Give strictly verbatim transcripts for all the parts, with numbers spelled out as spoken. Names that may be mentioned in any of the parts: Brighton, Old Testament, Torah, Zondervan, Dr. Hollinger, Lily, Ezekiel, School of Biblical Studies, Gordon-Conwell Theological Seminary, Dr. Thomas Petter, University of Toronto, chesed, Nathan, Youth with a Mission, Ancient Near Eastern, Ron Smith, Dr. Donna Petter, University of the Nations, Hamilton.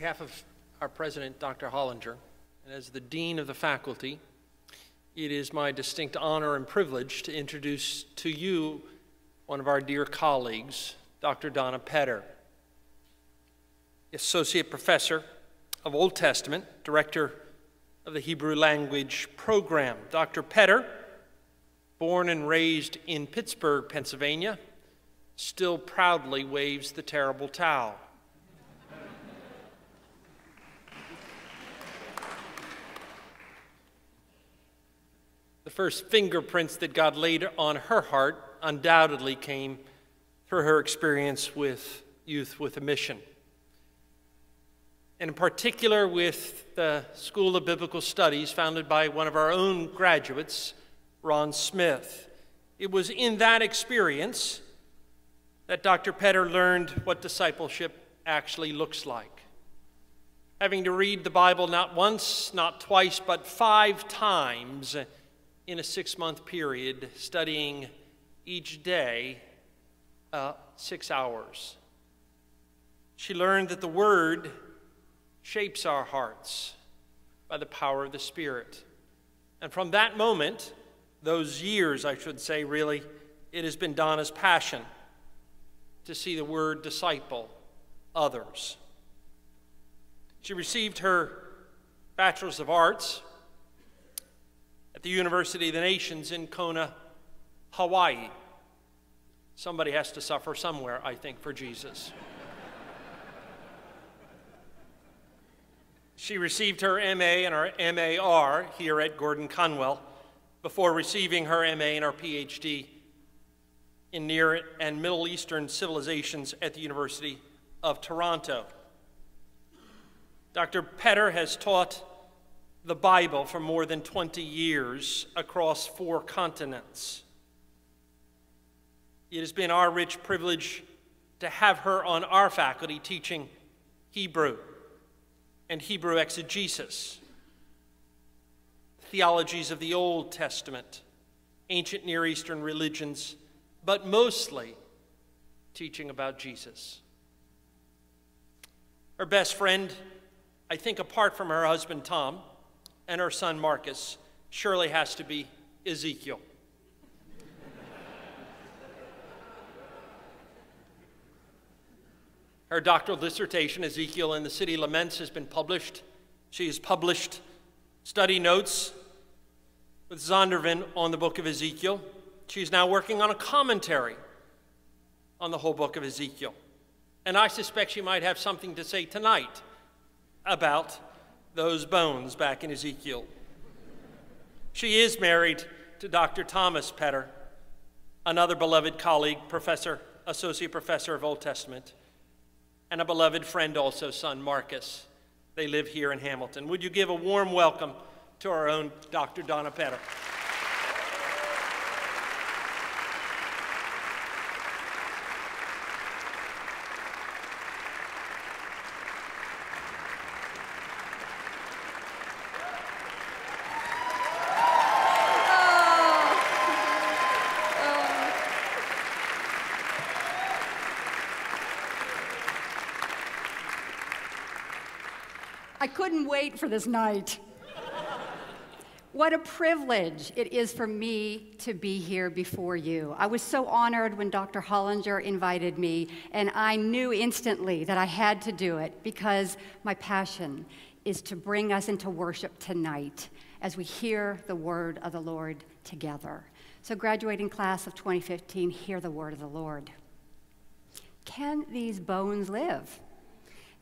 behalf of our president, Doctor Hollinger, and as the dean of the faculty, it is my distinct honor and privilege to introduce to you one of our dear colleagues, Doctor Donna Petter, associate professor of Old Testament, director of the Hebrew language program. Doctor Petter, born and raised in Pittsburgh, Pennsylvania, still proudly waves the terrible towel. The first fingerprints that God laid on her heart undoubtedly came through her experience with Youth with a Mission, and in particular with the School of Biblical Studies, founded by one of our own graduates, Ron Smith. It was in that experience that Doctor Petter learned what discipleship actually looks like. Having to read the Bible not once, not twice, but five times in a six-month period, studying each day uh, six hours. She learned that the Word shapes our hearts by the power of the Spirit. And from that moment, those years, I should say, really, it has been Donna's passion to see the Word disciple others. She received her Bachelor's of Arts at the University of the Nations in Kona, Hawaii. Somebody has to suffer somewhere, I think, for Jesus. She received her M A and her M A R here at Gordon-Conwell before receiving her M A and her P H D in Near and Middle Eastern Civilizations at the University of Toronto. Doctor Petter has taught the Bible for more than twenty years across four continents. It has been our rich privilege to have her on our faculty teaching Hebrew and Hebrew exegesis, theologies of the Old Testament, ancient Near Eastern religions, but mostly teaching about Jesus. Her best friend, I think apart from her husband Tom and her son Marcus, surely has to be Ezekiel. Her doctoral dissertation, Ezekiel and the City Laments, has been published. She has published study notes with Zondervan on the book of Ezekiel. She's now working on a commentary on the whole book of Ezekiel. And I suspect she might have something to say tonight about those bones back in Ezekiel. She is married to Doctor Thomas Petter, another beloved colleague, professor, associate professor of Old Testament, and a beloved friend also, son Marcus. They live here in Hamilton. Would you give a warm welcome to our own Doctor Donna Petter? I couldn't wait for this night. What a privilege it is for me to be here before you. I was so honored when Doctor Hollinger invited me, and I knew instantly that I had to do it because my passion is to bring us into worship tonight as we hear the word of the Lord together. So, graduating class of twenty fifteen, hear the word of the Lord. Can these bones live?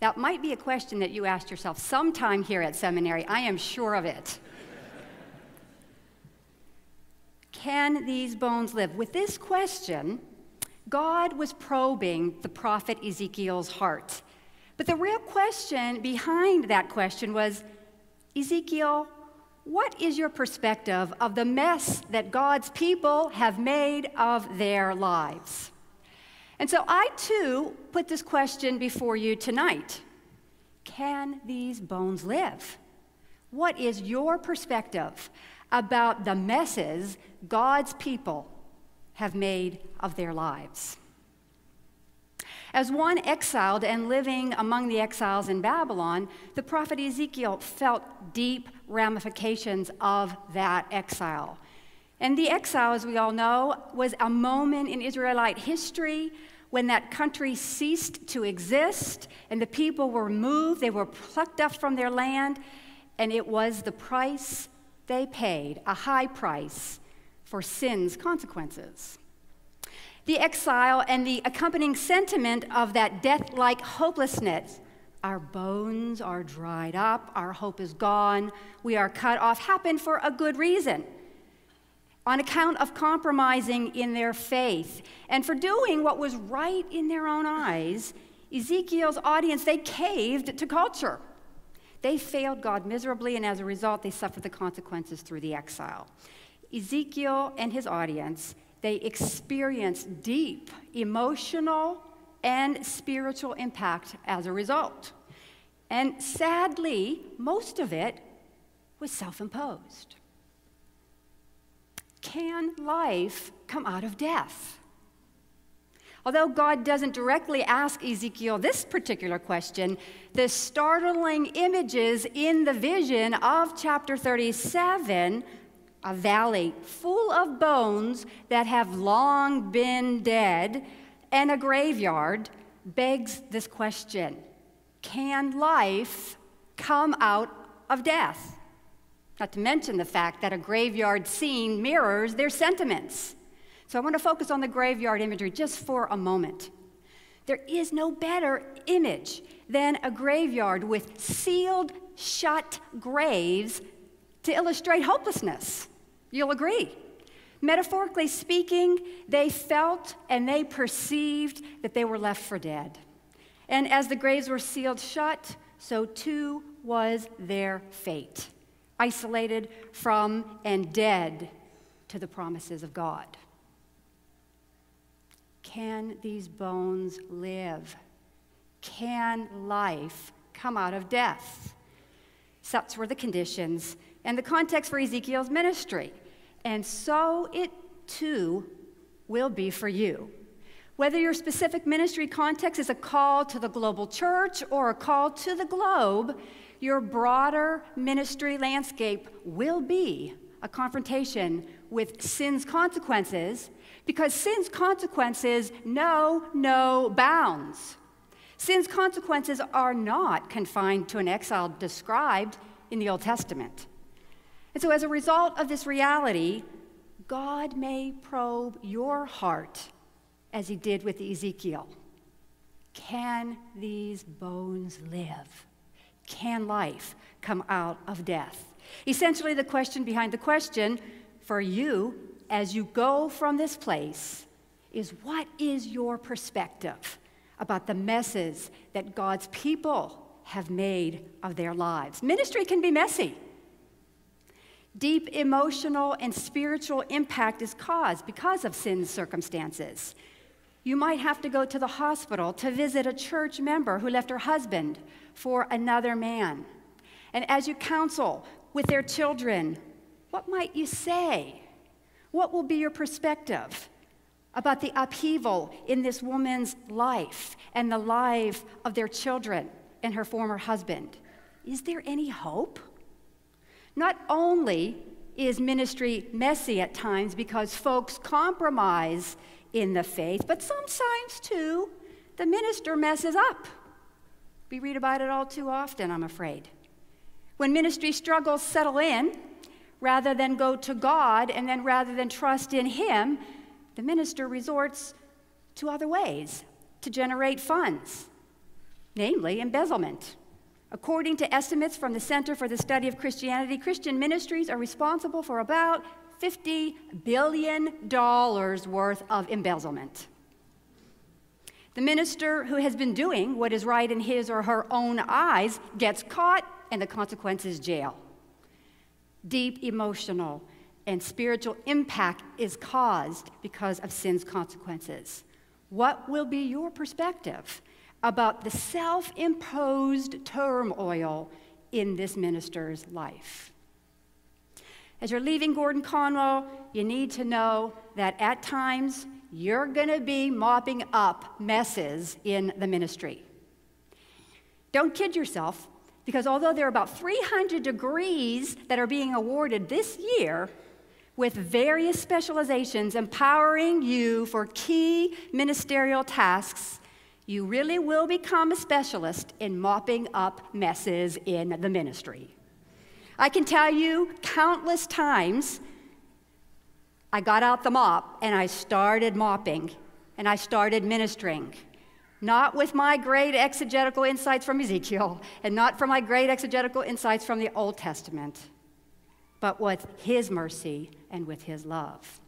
That might be a question that you asked yourself sometime here at seminary. I am sure of it. Can these bones live? With this question, God was probing the prophet Ezekiel's heart. But the real question behind that question was, Ezekiel, what is your perspective of the mess that God's people have made of their lives? And so I, too, put this question before you tonight. Can these bones live? What is your perspective about the messes God's people have made of their lives? As one exiled and living among the exiles in Babylon, the prophet Ezekiel felt deep ramifications of that exile. And the exile, as we all know, was a moment in Israelite history when that country ceased to exist and the people were moved, they were plucked up from their land, and it was the price they paid, a high price for sin's consequences. The exile and the accompanying sentiment of that death-like hopelessness, our bones are dried up, our hope is gone, we are cut off, happened for a good reason, on account of compromising in their faith and for doing what was right in their own eyes. Ezekiel's audience, they caved to culture. They failed God miserably, and as a result, they suffered the consequences through the exile. Ezekiel and his audience, they experienced deep emotional and spiritual impact as a result. And sadly, most of it was self-imposed. Can life come out of death? Although God doesn't directly ask Ezekiel this particular question, the startling images in the vision of chapter thirty-seven, a valley full of bones that have long been dead, and a graveyard, begs this question: can life come out of death? Not to mention the fact that a graveyard scene mirrors their sentiments. So I want to focus on the graveyard imagery just for a moment. There is no better image than a graveyard with sealed, shut graves to illustrate hopelessness. You'll agree. Metaphorically speaking, they felt and they perceived that they were left for dead. And as the graves were sealed shut, so too was their fate. Isolated from and dead to the promises of God. Can these bones live? Can life come out of death? Such were the conditions and the context for Ezekiel's ministry. And so it too will be for you. Whether your specific ministry context is a call to the global church or a call to the globe, your broader ministry landscape will be a confrontation with sin's consequences, because sin's consequences know no bounds. Sin's consequences are not confined to an exile described in the Old Testament. And so as a result of this reality, God may probe your heart as he did with Ezekiel. Can these bones live? Can life come out of death? Essentially, the question behind the question for you as you go from this place is, what is your perspective about the messes that God's people have made of their lives? Ministry can be messy. Deep emotional and spiritual impact is caused because of sin's circumstances. You might have to go to the hospital to visit a church member who left her husband for another man. And as you counsel with their children, what might you say? What will be your perspective about the upheaval in this woman's life and the life of their children and her former husband? Is there any hope? Not only is ministry messy at times because folks compromise in the faith, but sometimes, too, the minister messes up. We read about it all too often, I'm afraid. When ministry struggles settle in, rather than go to God and then rather than trust in Him, the minister resorts to other ways to generate funds, namely embezzlement. According to estimates from the Center for the Study of Christianity, Christian ministries are responsible for about fifty billion dollars worth of embezzlement. The minister who has been doing what is right in his or her own eyes gets caught, and the consequence is jail. Deep emotional and spiritual impact is caused because of sin's consequences. What will be your perspective about the self-imposed turmoil in this minister's life? As you're leaving Gordon-Conwell, you need to know that at times you're going to be mopping up messes in the ministry. Don't kid yourself, because although there are about three hundred degrees that are being awarded this year, with various specializations empowering you for key ministerial tasks, you really will become a specialist in mopping up messes in the ministry. I can tell you countless times I got out the mop and I started mopping and I started ministering. Not with my great exegetical insights from Ezekiel and not from my great exegetical insights from the Old Testament, but with his mercy and with his love.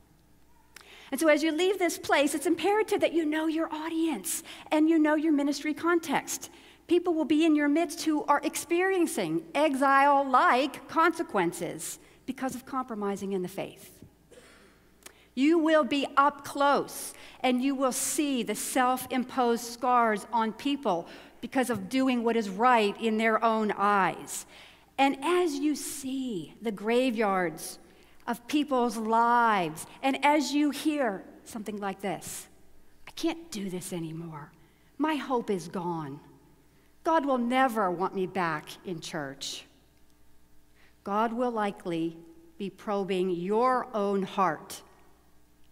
And so as you leave this place, it's imperative that you know your audience and you know your ministry context. People will be in your midst who are experiencing exile-like consequences because of compromising in the faith. You will be up close and you will see the self-imposed scars on people because of doing what is right in their own eyes. And as you see the graveyards of people's lives, and as you hear something like this, I can't do this anymore. My hope is gone. God will never want me back in church. God will likely be probing your own heart.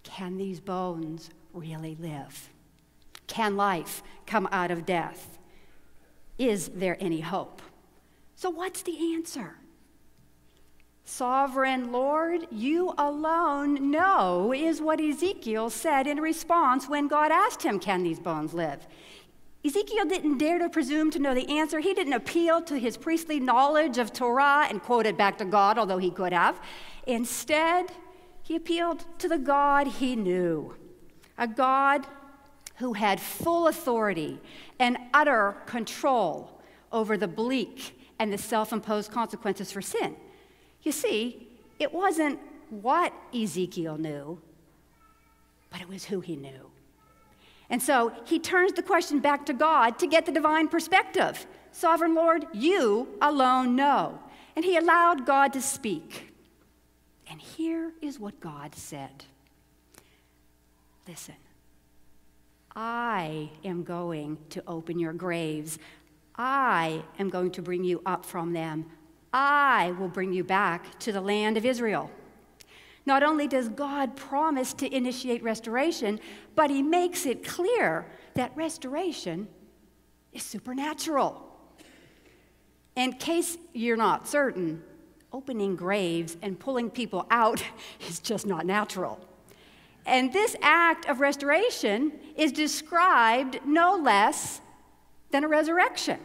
Can these bones really live? Can life come out of death? Is there any hope? So what's the answer? Sovereign Lord, you alone know is what Ezekiel said in response when God asked him, can these bones live? Ezekiel didn't dare to presume to know the answer. He didn't appeal to his priestly knowledge of Torah and quote it back to God, although he could have. Instead, he appealed to the God he knew, a God who had full authority and utter control over the bleak and the self-imposed consequences for sin. You see, it wasn't what Ezekiel knew, but it was who he knew. And so he turns the question back to God to get the divine perspective. Sovereign Lord, you alone know. And he allowed God to speak. And here is what God said. Listen, I am going to open your graves. I am going to bring you up from them. I will bring you back to the land of Israel. Not only does God promise to initiate restoration, but he makes it clear that restoration is supernatural. In case you're not certain, opening graves and pulling people out is just not natural. And this act of restoration is described no less than a resurrection.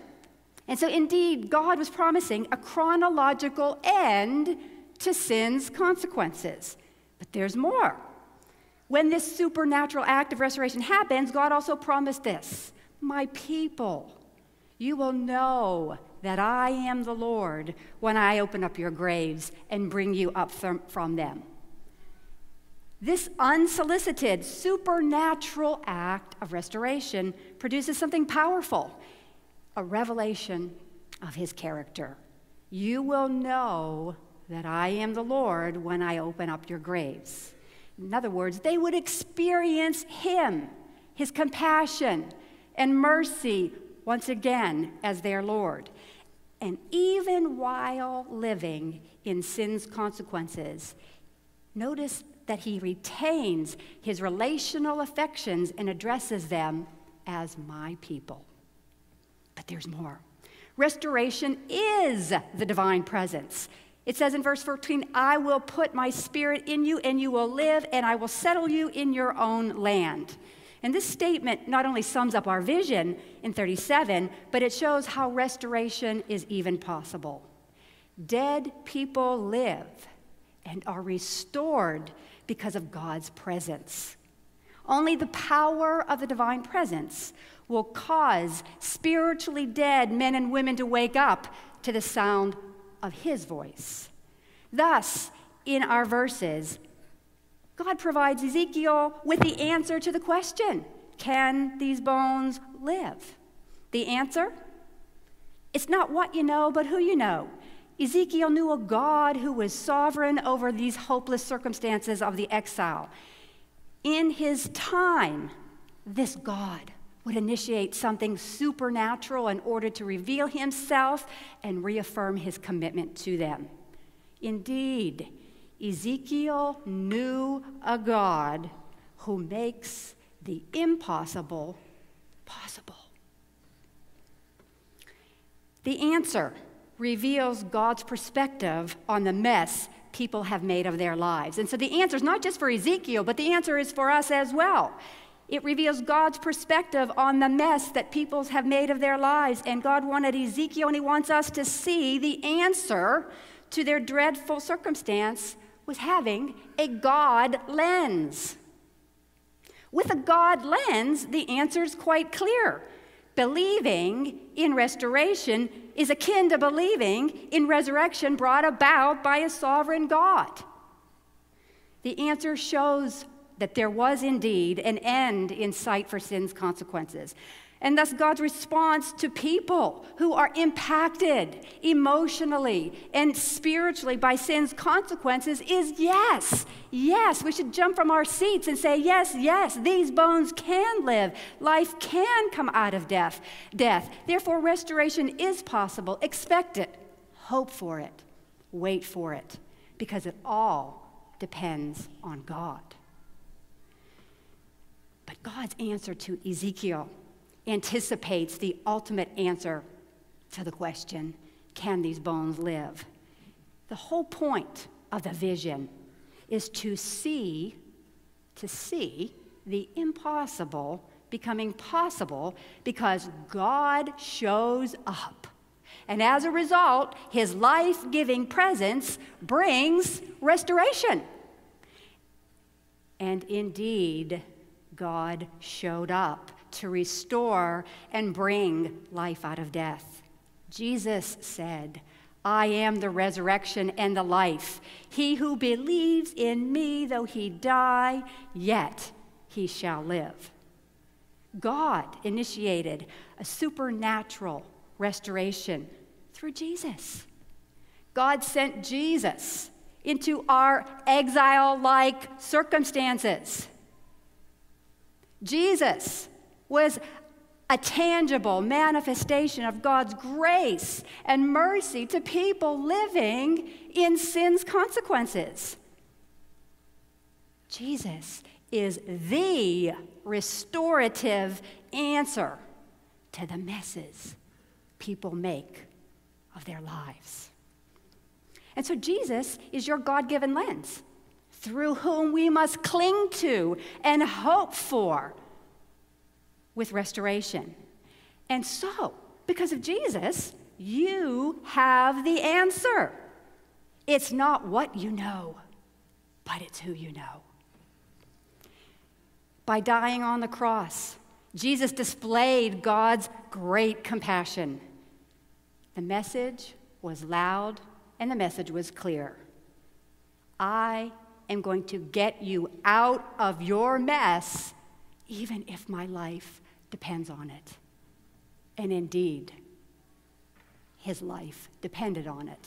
And so indeed, God was promising a chronological end to sin's consequences. But there's more. When this supernatural act of restoration happens, God also promised this, my people, you will know that I am the Lord when I open up your graves and bring you up from them. This unsolicited supernatural act of restoration produces something powerful, a revelation of his character. You will know that I am the Lord when I open up your graves. In other words, they would experience him, his compassion and mercy once again as their Lord. And even while living in sin's consequences, notice that he retains his relational affections and addresses them as my people. But there's more. Restoration is the divine presence. It says in verse fourteen, I will put my spirit in you and you will live and I will settle you in your own land. And this statement not only sums up our vision in thirty-seven, but it shows how restoration is even possible. Dead people live and are restored because of God's presence. Only the power of the divine presence will cause spiritually dead men and women to wake up to the sound of his voice. Thus, in our verses, God provides Ezekiel with the answer to the question, can these bones live? The answer? It's not what you know, but who you know. Ezekiel knew a God who was sovereign over these hopeless circumstances of the exile. In his time, this God would initiate something supernatural in order to reveal himself and reaffirm his commitment to them. Indeed, Ezekiel knew a God who makes the impossible possible. The answer reveals God's perspective on the mess people have made of their lives. And so the answer is not just for Ezekiel, but the answer is for us as well. It reveals God's perspective on the mess that peoples have made of their lives. And God wanted Ezekiel, and he wants us to see the answer to their dreadful circumstance was having a God lens. With a God lens, the answer is quite clear. Believing in restoration is akin to believing in resurrection brought about by a sovereign God. The answer shows that there was indeed an end in sight for sin's consequences. And thus God's response to people who are impacted emotionally and spiritually by sin's consequences is yes, yes. We should jump from our seats and say, yes, yes, these bones can live. Life can come out of death. death. Therefore, restoration is possible. Expect it. Hope for it. Wait for it. Because it all depends on God. But God's answer to Ezekiel anticipates the ultimate answer to the question, can these bones live? The whole point of the vision is to see, to see the impossible becoming possible because God shows up. And as a result, his life-giving presence brings restoration. And indeed, God showed up to restore and bring life out of death. Jesus said, I am the resurrection and the life. He who believes in me, though he die, yet he shall live. God initiated a supernatural restoration through Jesus. God sent Jesus into our exile-like circumstances. Jesus was a tangible manifestation of God's grace and mercy to people living in sin's consequences. Jesus is the restorative answer to the messes people make of their lives. And so Jesus is your God-given lens through whom we must cling to and hope for with restoration. And so, because of Jesus, you have the answer. It's not what you know, but it's who you know. By dying on the cross, Jesus displayed God's great compassion. The message was loud and the message was clear. I am going to get you out of your mess, even if my life depends on it. And indeed, his life depended on it.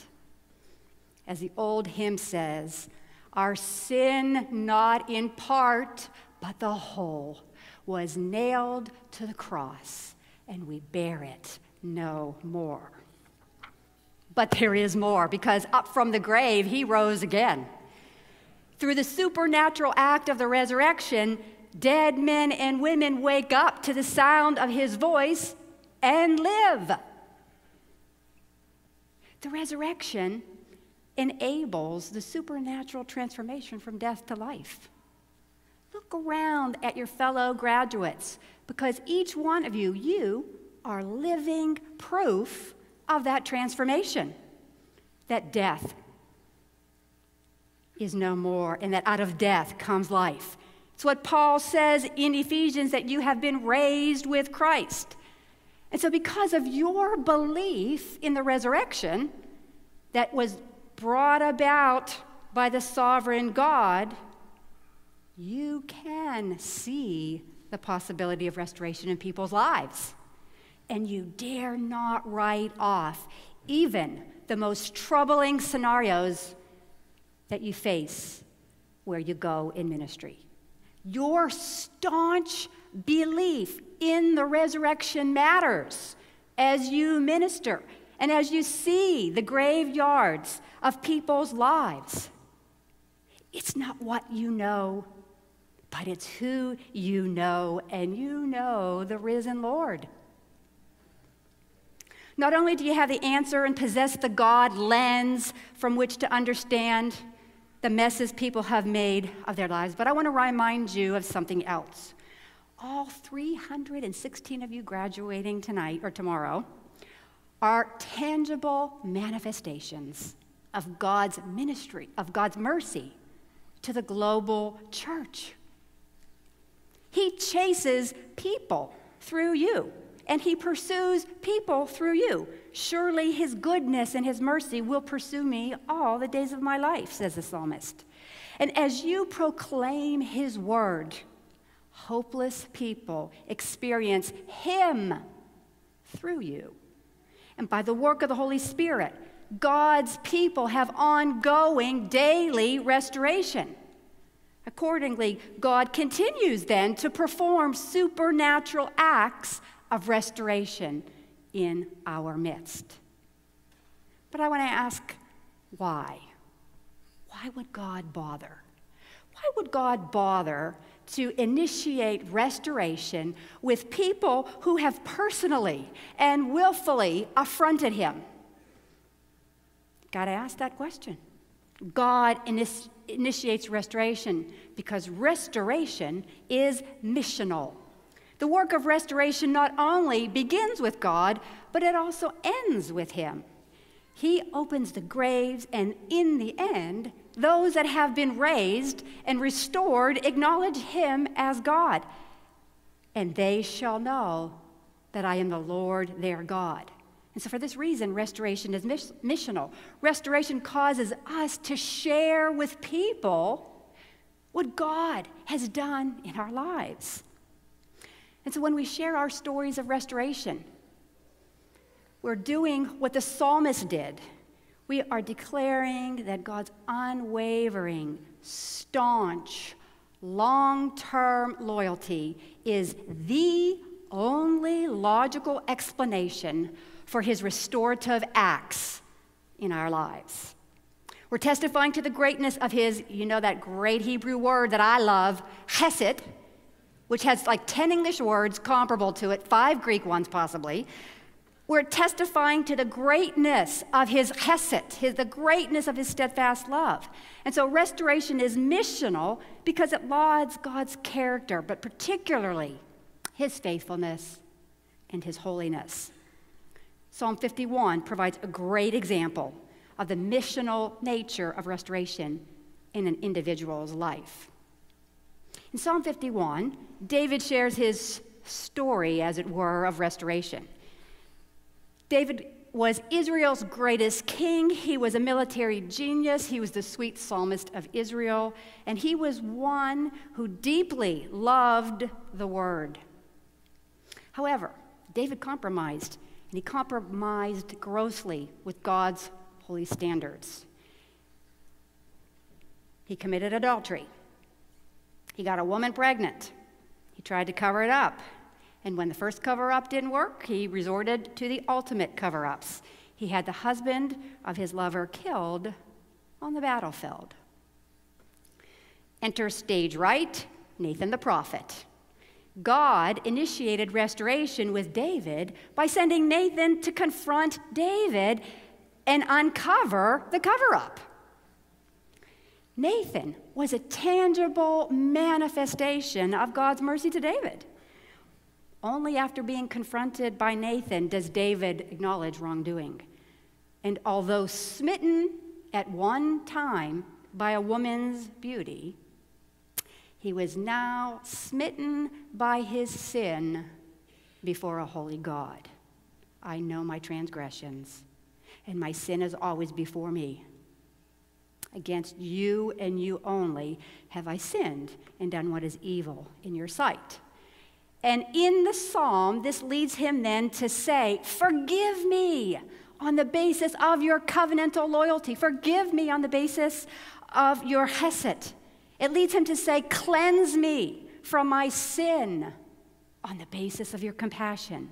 As the old hymn says, our sin, not in part, but the whole, was nailed to the cross, and we bear it no more. But there is more, because up from the grave, he rose again. Through the supernatural act of the resurrection, dead men and women wake up to the sound of his voice and live. The resurrection enables the supernatural transformation from death to life. Look around at your fellow graduates, because each one of you, you are living proof of that transformation, that death is no more, and that out of death comes life. It's what Paul says in Ephesians, that you have been raised with Christ. And so because of your belief in the resurrection that was brought about by the sovereign God, you can see the possibility of restoration in people's lives. And you dare not write off even the most troubling scenarios that you face where you go in ministry. Your staunch belief in the resurrection matters as you minister and as you see the graveyards of people's lives. It's not what you know, but it's who you know, and you know the risen Lord. Not only do you have the answer and possess the God lens from which to understand the messes people have made of their lives, but I want to remind you of something else. All three hundred sixteen of you graduating tonight or tomorrow are tangible manifestations of God's ministry, of God's mercy to the global church. He chases people through you, and he pursues people through you. Surely his goodness and his mercy will pursue me all the days of my life, says the psalmist. And as you proclaim his word, hopeless people experience him through you. And by the work of the Holy Spirit, God's people have ongoing daily restoration. Accordingly, God continues then to perform supernatural acts of restoration in our midst. But I want to ask, why? Why would God bother? Why would God bother to initiate restoration with people who have personally and willfully affronted him? Got to ask that question. God init- initiates restoration because restoration is missional. The work of restoration not only begins with God, but it also ends with him. He opens the graves, and in the end, those that have been raised and restored acknowledge him as God. And they shall know that I am the Lord their God. And so for this reason, restoration is missional. Restoration causes us to share with people what God has done in our lives. And so when we share our stories of restoration, we're doing what the psalmist did. We are declaring that God's unwavering, staunch, long-term loyalty is the only logical explanation for his restorative acts in our lives. We're testifying to the greatness of his, you know that great Hebrew word that I love, chesed, which has like ten English words comparable to it, five Greek ones possibly. We're testifying to the greatness of his chesed, his, the greatness of his steadfast love. And so restoration is missional because it lauds God's character, but particularly his faithfulness and his holiness. Psalm fifty-one provides a great example of the missional nature of restoration in an individual's life. In Psalm fifty-one, David shares his story, as it were, of restoration. David was Israel's greatest king. He was a military genius. He was the sweet psalmist of Israel. And he was one who deeply loved the word. However, David compromised. And he compromised grossly with God's holy standards. He committed adultery. He got a woman pregnant. He tried to cover it up. And when the first cover-up didn't work, he resorted to the ultimate cover-ups. He had the husband of his lover killed on the battlefield. Enter stage right, Nathan the prophet. God initiated restoration with David by sending Nathan to confront David and uncover the cover-up. Nathan was a tangible manifestation of God's mercy to David. Only after being confronted by Nathan does David acknowledge wrongdoing. And although smitten at one time by a woman's beauty, he was now smitten by his sin before a holy God. I know my transgressions, and my sin is always before me. Against you and you only have I sinned and done what is evil in your sight. And in the psalm, this leads him then to say, forgive me on the basis of your covenantal loyalty. Forgive me on the basis of your chesed. It leads him to say, cleanse me from my sin on the basis of your compassion.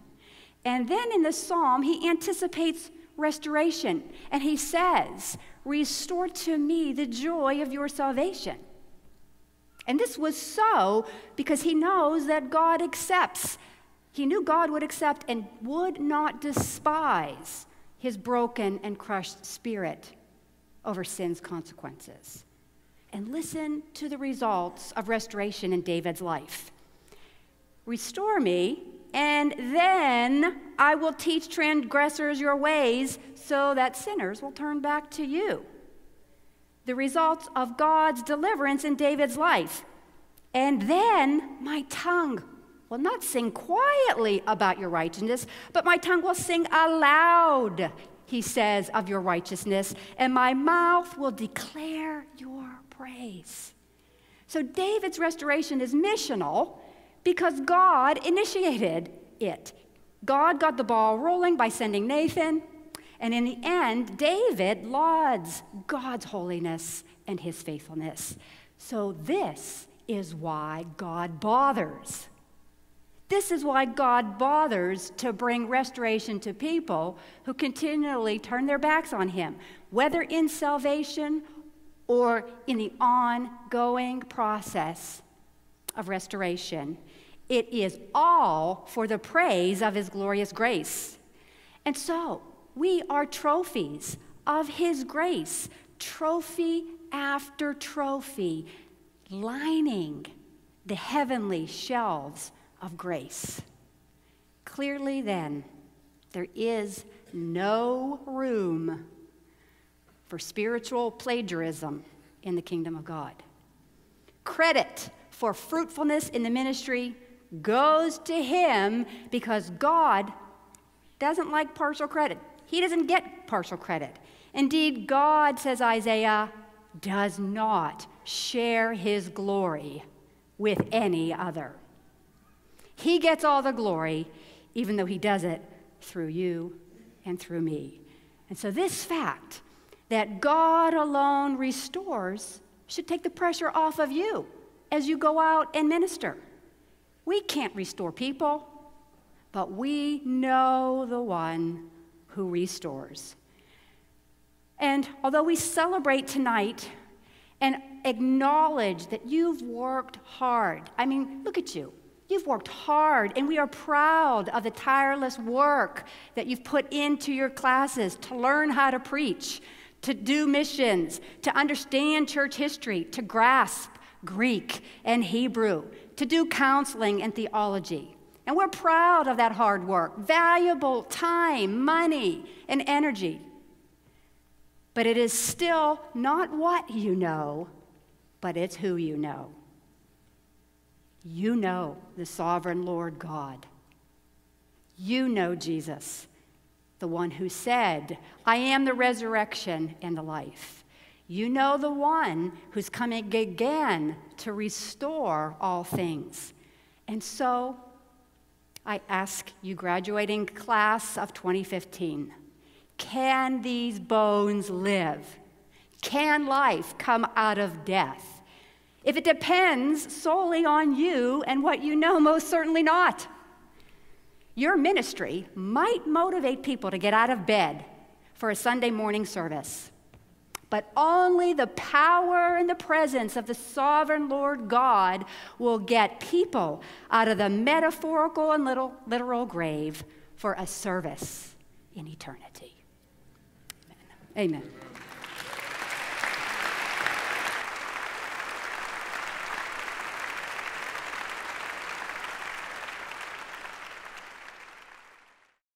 And then in the psalm, he anticipates restoration, and he says, restore to me the joy of your salvation. And this was so because he knows that God accepts. He knew God would accept and would not despise his broken and crushed spirit over sin's consequences. And listen to the results of restoration in David's life. Restore me, and then I will teach transgressors your ways so that sinners will turn back to you. The results of God's deliverance in David's life. And then my tongue will not sing quietly about your righteousness, but my tongue will sing aloud, he says, of your righteousness, and my mouth will declare your praise. So David's restoration is missional, because God initiated it. God got the ball rolling by sending Nathan, and in the end, David lauds God's holiness and his faithfulness. So this is why God bothers. This is why God bothers to bring restoration to people who continually turn their backs on him, whether in salvation or in the ongoing process of restoration. It is all for the praise of his glorious grace. And so we are trophies of his grace, trophy after trophy, lining the heavenly shelves of grace. Clearly then, there is no room for spiritual plagiarism in the kingdom of God. Credit for fruitfulness in the ministry goes to him, because God doesn't like partial credit. He doesn't get partial credit. Indeed, God, says Isaiah, does not share his glory with any other. He gets all the glory, even though he does it through you and through me. And so this fact that God alone restores should take the pressure off of you as you go out and minister. We can't restore people, but we know the one who restores. And although we celebrate tonight and acknowledge that you've worked hard, I mean, look at you. You've worked hard, and we are proud of the tireless work that you've put into your classes to learn how to preach, to do missions, to understand church history, to grasp Greek and Hebrew, to do counseling and theology. And we're proud of that hard work, valuable time, money, and energy. But it is still not what you know, but it's who you know. You know the sovereign Lord God. You know Jesus, the one who said, I am the resurrection and the life. You know the one who's coming again to restore all things. And so I ask you, graduating class of twenty fifteen, can these bones live? Can life come out of death? If it depends solely on you and what you know, most certainly not. Your ministry might motivate people to get out of bed for a Sunday morning service. But only the power and the presence of the sovereign Lord God will get people out of the metaphorical and little, literal grave for a service in eternity. Amen. Amen.